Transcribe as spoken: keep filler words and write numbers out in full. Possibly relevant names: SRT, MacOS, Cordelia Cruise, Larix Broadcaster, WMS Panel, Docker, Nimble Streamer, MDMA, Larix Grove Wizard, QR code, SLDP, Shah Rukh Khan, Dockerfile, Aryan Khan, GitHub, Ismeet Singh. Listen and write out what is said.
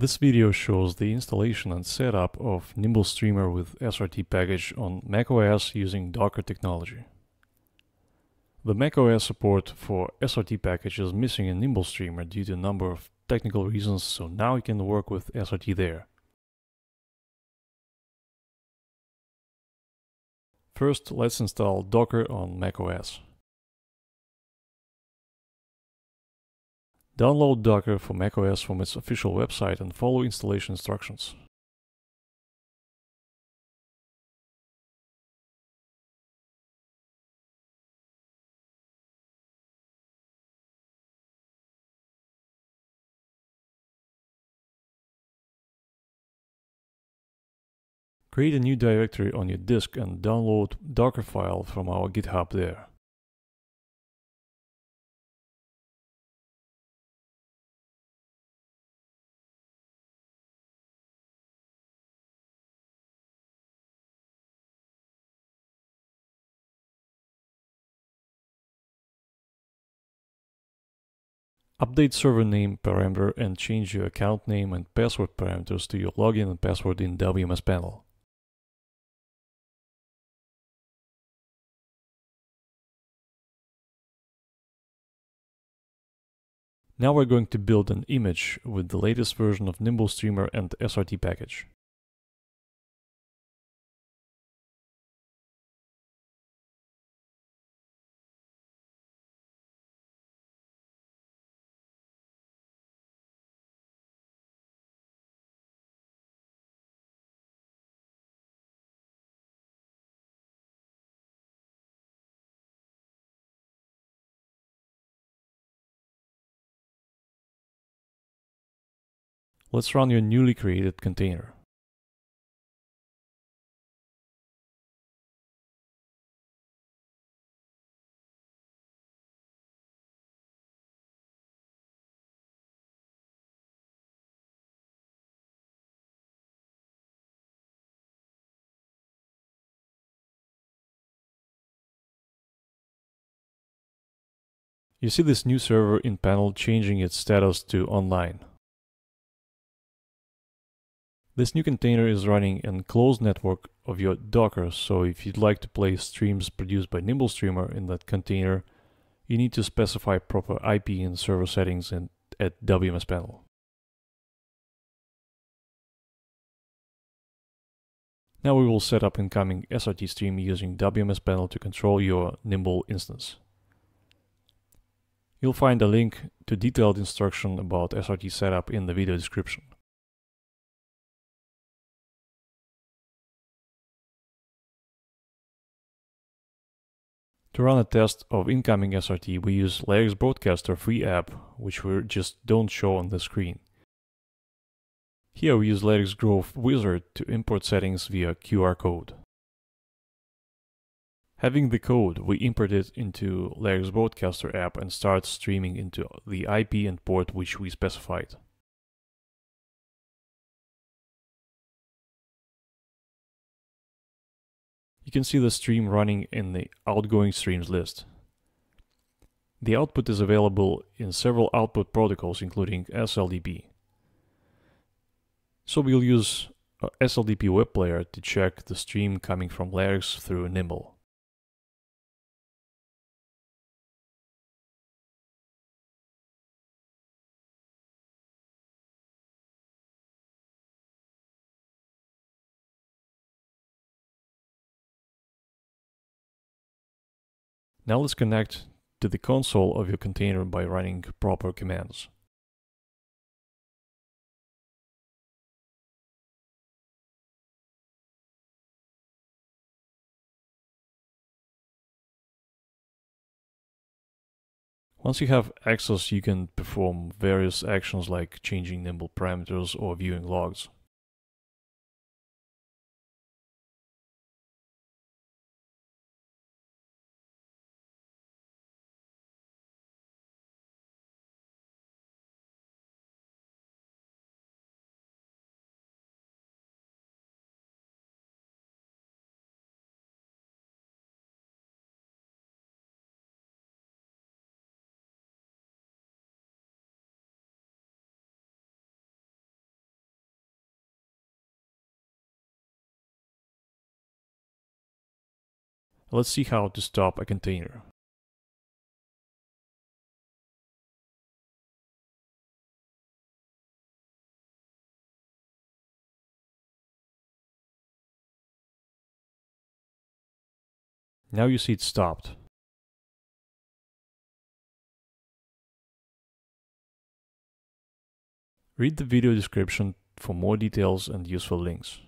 This video shows the installation and setup of Nimble Streamer with S R T package on macOS using Docker technology. The macOS support for S R T package is missing in Nimble Streamer due to a number of technical reasons, so now you can work with S R T there. First, let's install Docker on macOS. Download Docker for macOS from its official website and follow installation instructions. Create a new directory on your disk and download Dockerfile from our GitHub there. Update server name parameter and change your account name and password parameters to your login and password in W M S Panel. Now we're going to build an image with the latest version of Nimble Streamer and S R T package. Let's run your newly created container. You see this new server in panel changing its status to online. This new container is running an closed network of your Docker, so if you'd like to play streams produced by Nimble Streamer in that container, you need to specify proper I P and server settings in, at W M S Panel. Now we will set up incoming S R T stream using W M S Panel to control your Nimble instance. You'll find a link to detailed instruction about S R T setup in the video description. To run a test of incoming S R T, we use Larix Broadcaster free app, which we just don't show on the screen. Here we use Larix Grove Wizard to import settings via Q R code. Having the code, we import it into Larix Broadcaster app and start streaming into the I P and port which we specified. You can see the stream running in the outgoing streams list. The output is available in several output protocols, including S L D P. So we'll use S L D P web player to check the stream coming from Larix through Nimble. Now let's connect to the console of your container by running proper commands. Once you have access, you can perform various actions like changing Nimble parameters or viewing logs. Let's see how to stop a container. Now you see it's stopped. Read the video description for more details and useful links.